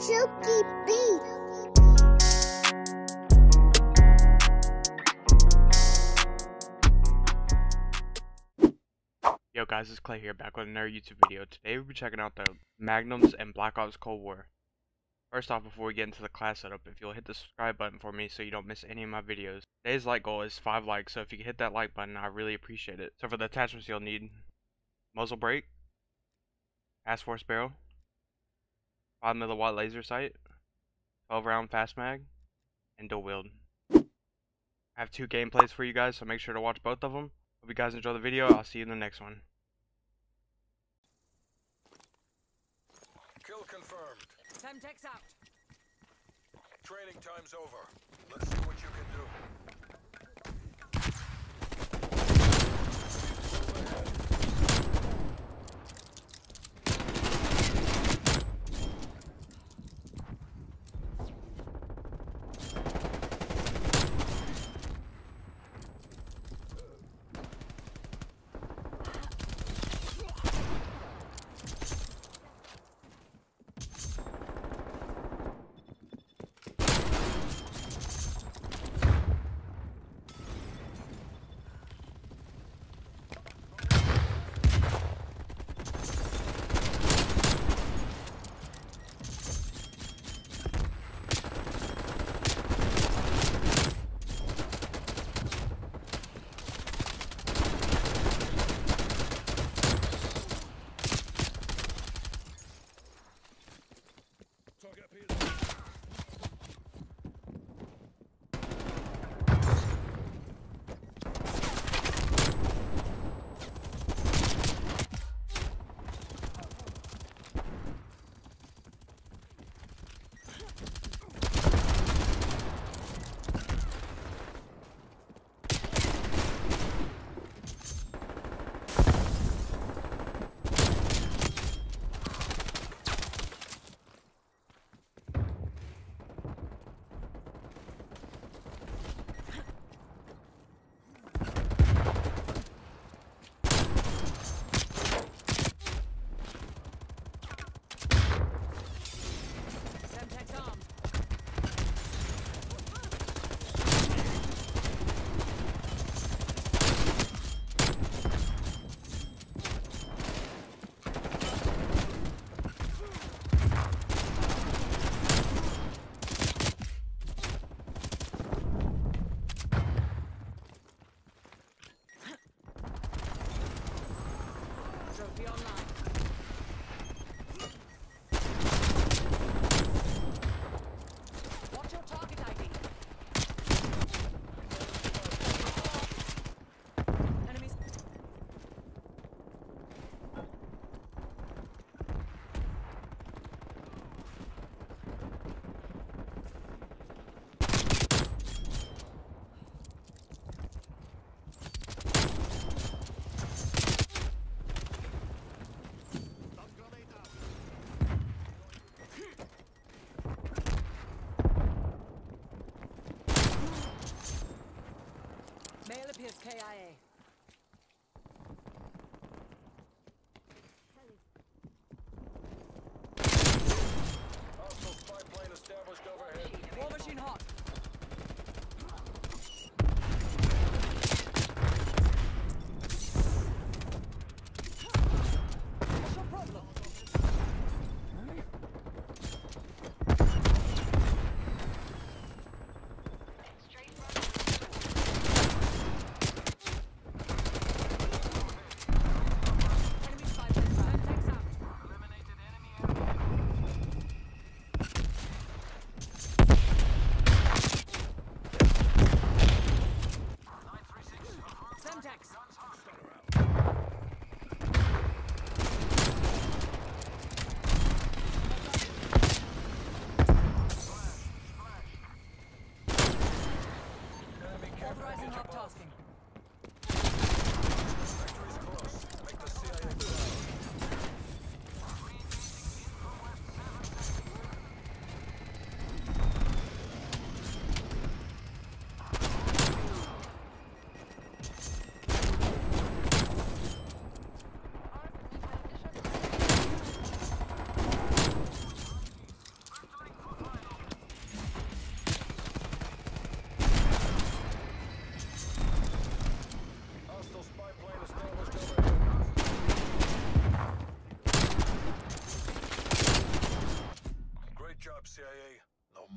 Chooky Beat. Yo guys, it's Clay here, back with another YouTube video. Today we'll be checking out the Magnums and Black Ops Cold War. First off, before we get into the class setup, if you'll hit the subscribe button for me so you don't miss any of my videos. Today's like goal is 5 likes, so if you can hit that like button, I really appreciate it. So for the attachments you'll need, muzzle brake, fast force barrel, 5 milliwatt laser sight, 12 round fast mag, and dual wield. I have 2 gameplays for you guys, so make sure to watch both of them. Hope you guys enjoy the video. I'll see you in the next one. Kill confirmed. Semtex out. Training time's over. Let's see what you can do.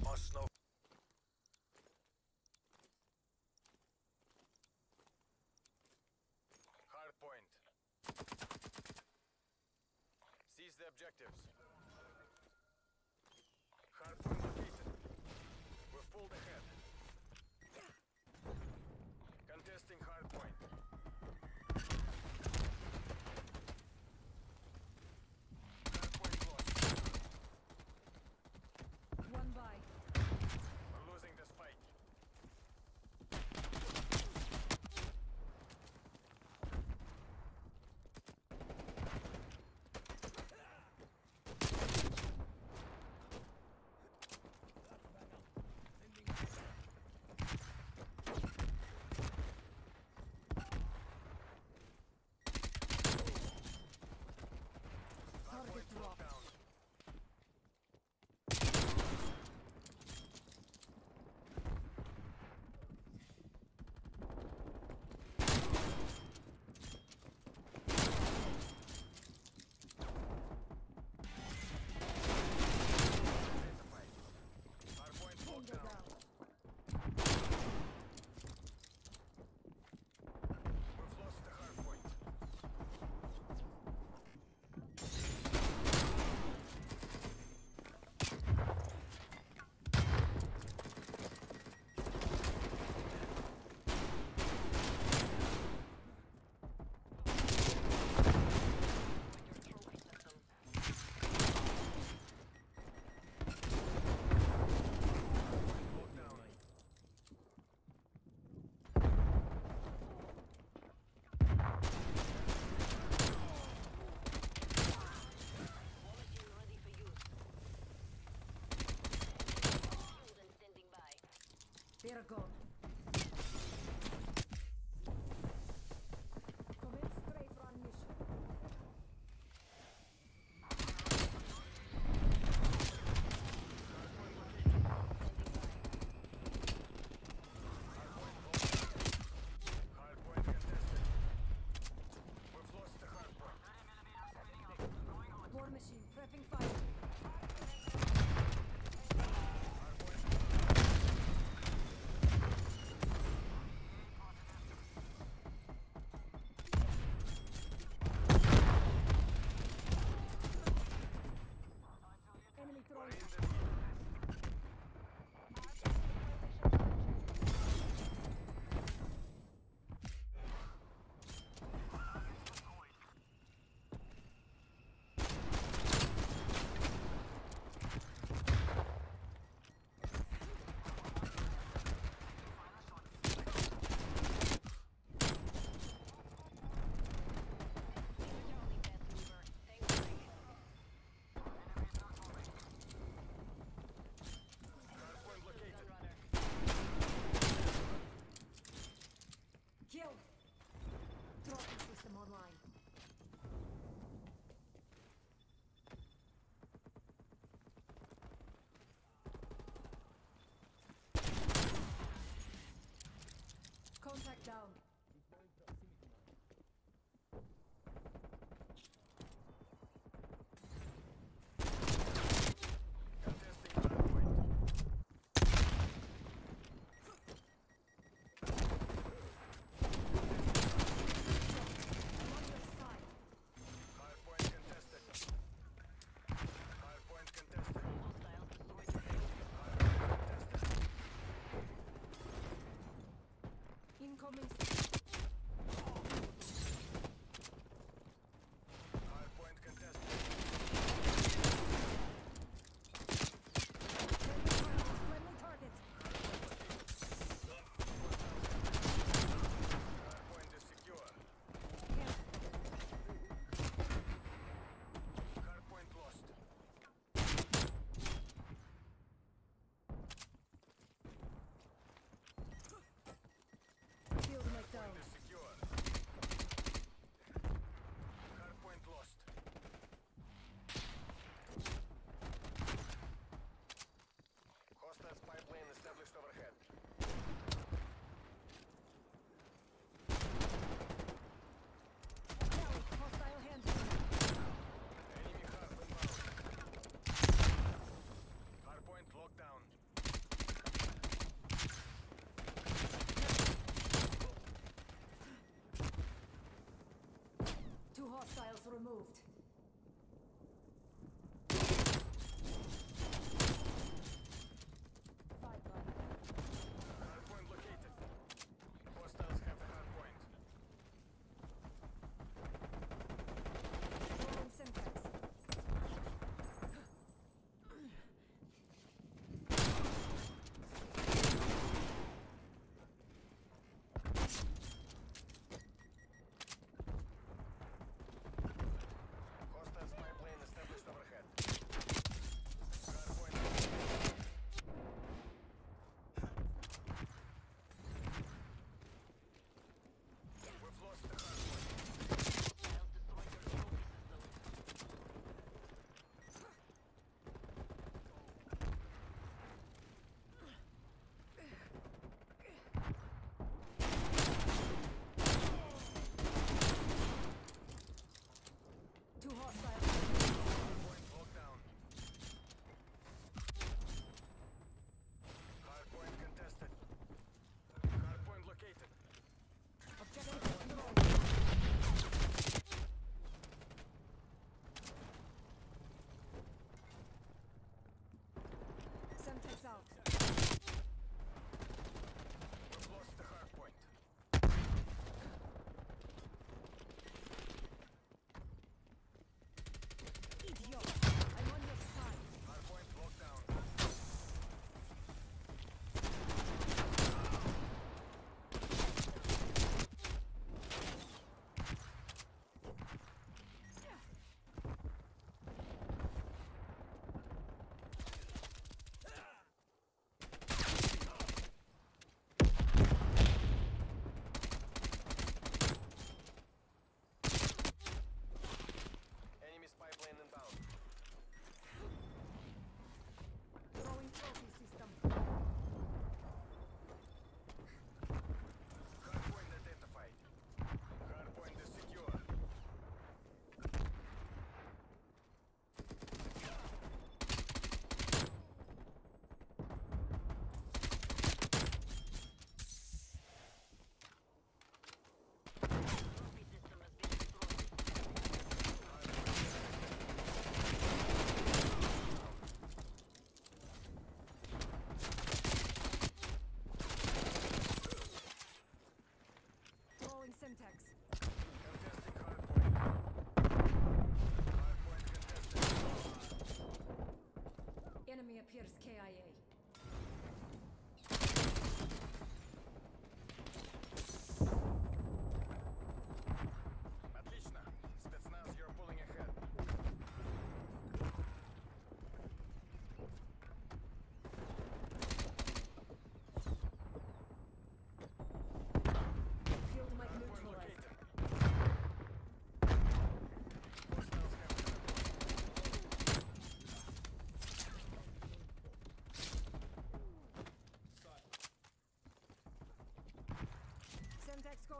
must know. Hard point. Seize the objectives. Hard point located. We've pulled ahead. Contesting hard point. Hard point lost. One by. We're losing the spike. They're gone. Commit straight run mission. Hard point contested. We've lost the hard point. War machine prepping fire. We'll be right back.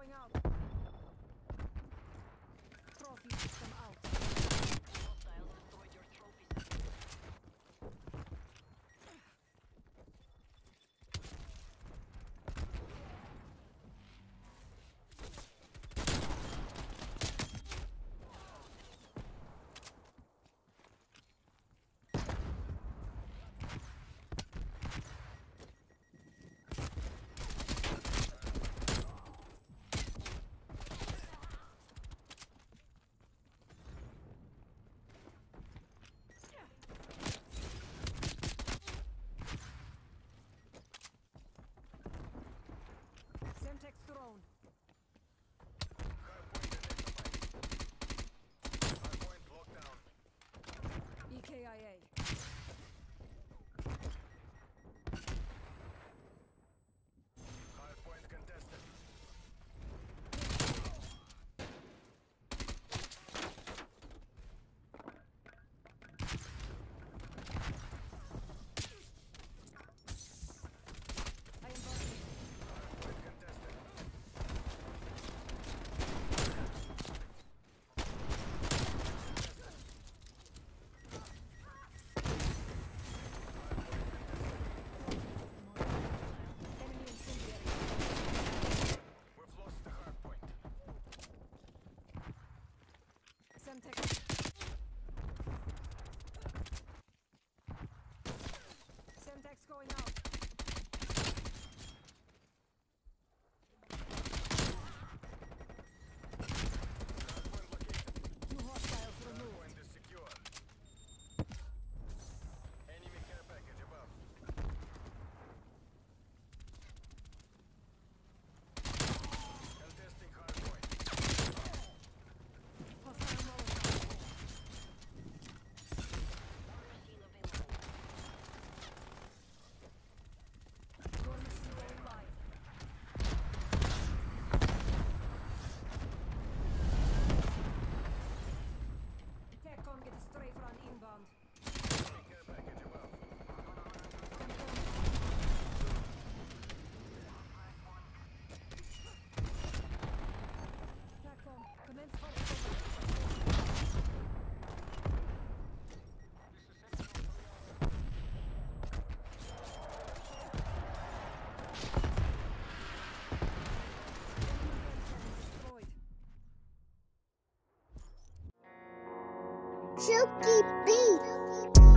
going out. Trophy system out. Hostiles destroyed your trophy drone. Hardpoint locked down. EKIA. Hardpoint contested. Semtex going out. Two hostiles removed. Point is secure. Enemy care package above. Inbound. Care package above. Platform, commence Chucky B.